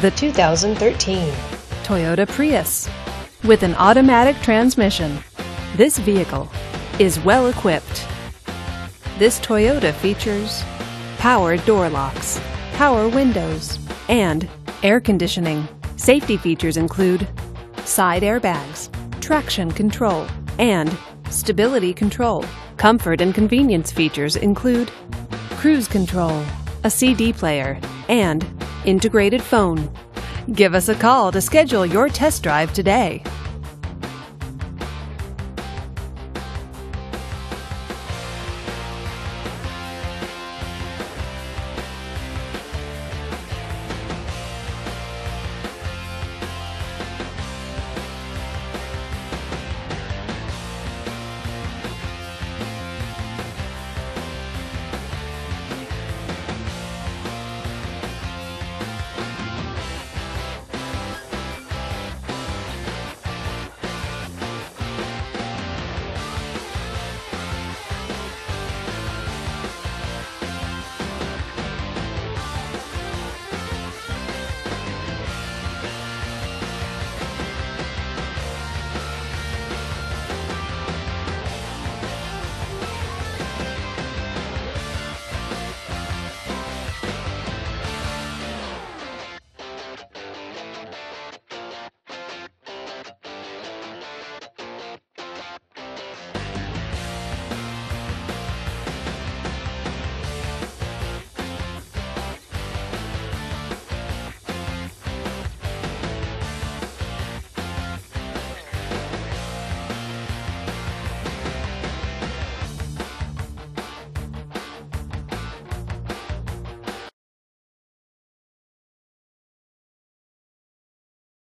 The 2013 Toyota Prius. With an automatic transmission, this vehicle is well equipped. This Toyota features power door locks, power windows, and air conditioning. Safety features include side airbags, traction control, and stability control. Comfort and convenience features include cruise control, a CD player, and integrated phone. Give us a call to schedule your test drive today.